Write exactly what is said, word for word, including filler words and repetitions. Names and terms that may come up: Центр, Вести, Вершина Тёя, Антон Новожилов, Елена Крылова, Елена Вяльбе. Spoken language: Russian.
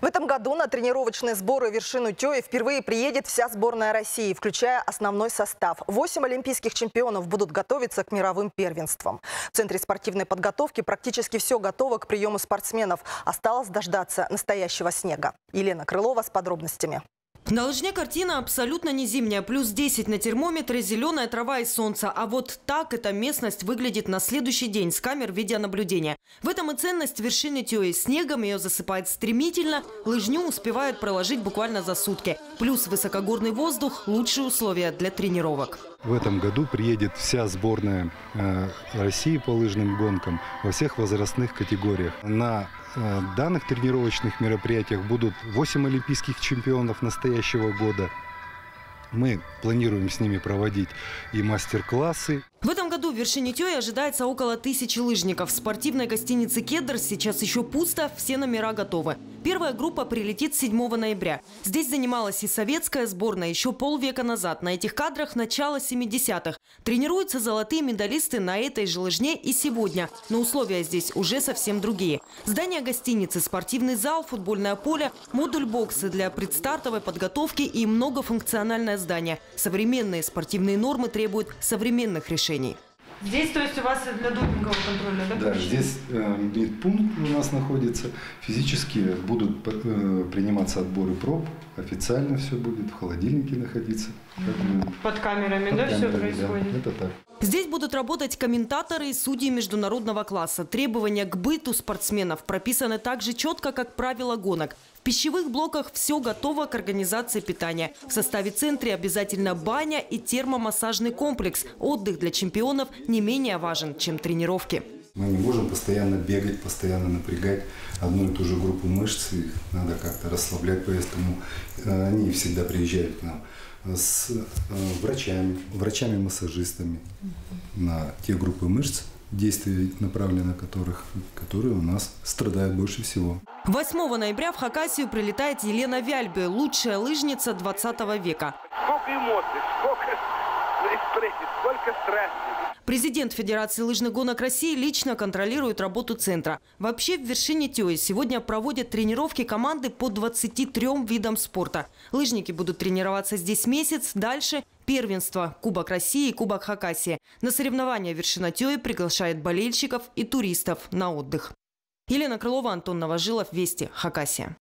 В этом году на тренировочные сборы «Вершину Тёи» впервые приедет вся сборная России, включая основной состав. Восемь олимпийских чемпионов будут готовиться к мировым первенствам. В Центре спортивной подготовки практически все готово к приему спортсменов. Осталось дождаться настоящего снега. Елена Крылова с подробностями. На Лыжне картина абсолютно не зимняя. плюс десять на термометре, зеленая трава и солнце. А вот так эта местность выглядит на следующий день с камер видеонаблюдения. В этом и ценность вершины Тёи. Снегом ее засыпает стремительно, лыжню успевают проложить буквально за сутки. Плюс высокогорный воздух – лучшие условия для тренировок. В этом году приедет вся сборная России по лыжным гонкам во всех возрастных категориях. На данных тренировочных мероприятиях будут восемь олимпийских чемпионов настоящего года. Мы планируем с ними проводить и мастер-классы. В этом году в вершине Тёи ожидается около тысячи лыжников. В спортивной гостинице «Кедр» сейчас еще пусто, все номера готовы. Первая группа прилетит седьмого ноября. Здесь занималась и советская сборная еще полвека назад. На этих кадрах начало семидесятых. Тренируются золотые медалисты на этой же лыжне и сегодня. Но условия здесь уже совсем другие. Здание гостиницы, спортивный зал, футбольное поле, модуль бокса для предстартовой подготовки и многофункциональное здание. Современные спортивные нормы требуют современных решений. Здесь, то есть, у вас для допингового контроля, да? Да, здесь э, медпункт у нас находится. Физически будут э, приниматься отборы проб. Официально все будет в холодильнике находиться. Как, под камерами, под да, камерами, все происходит? Да, это так. Здесь будут работать комментаторы и судьи международного класса. Требования к быту спортсменов прописаны так же четко, как правила гонок. В пищевых блоках все готово к организации питания. В составе центра обязательно баня и термомассажный комплекс. Отдых для чемпионов не менее важен, чем тренировки. Мы не можем постоянно бегать, постоянно напрягать одну и ту же группу мышц. Их надо как-то расслаблять, поэтому они всегда приезжают к нам с врачами, врачами-массажистами на те группы мышц, действия направлены на которых, которые у нас страдают больше всего. восьмого ноября в Хакасию прилетает Елена Вяльбе, лучшая лыжница двадцатого века. Сколько эмоций, сколько экспрессий, сколько страсти. Президент Федерации лыжных гонок России лично контролирует работу центра. Вообще в вершине Тёи сегодня проводят тренировки команды по двадцати трём видам спорта. Лыжники будут тренироваться здесь месяц, дальше первенство, Кубок России и Кубок Хакасии. На соревнования вершина Тёи приглашает болельщиков и туристов на отдых. Елена Крылова, Антон Новожилов, Вести, Хакасия.